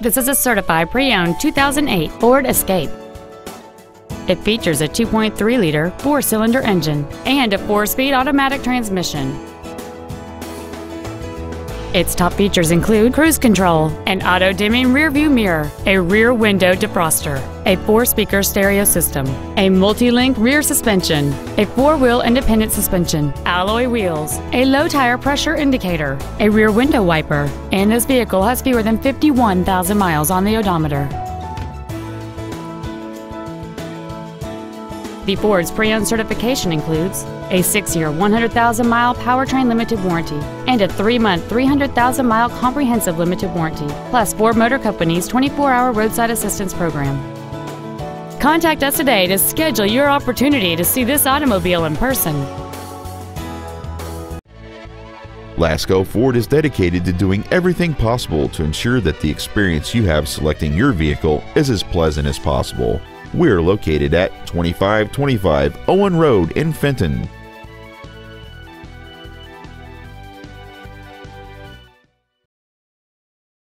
This is a certified pre-owned 2008 Ford Escape. It features a 2.3-liter four-cylinder engine and a four-speed automatic transmission. Its top features include cruise control, an auto-dimming rearview mirror, a rear window defroster, a four-speaker stereo system, a multi-link rear suspension, a four-wheel independent suspension, alloy wheels, a low tire pressure indicator, a rear window wiper, and this vehicle has fewer than 51,000 miles on the odometer. The Ford's pre-owned certification includes a 6-year 100,000-mile powertrain limited warranty and a 3-month 300,000-mile comprehensive limited warranty, plus Ford Motor Company's 24-hour roadside assistance program. Contact us today to schedule your opportunity to see this automobile in person. Lasco Ford is dedicated to doing everything possible to ensure that the experience you have selecting your vehicle is as pleasant as possible. We're located at 2525 Owen Road in Fenton.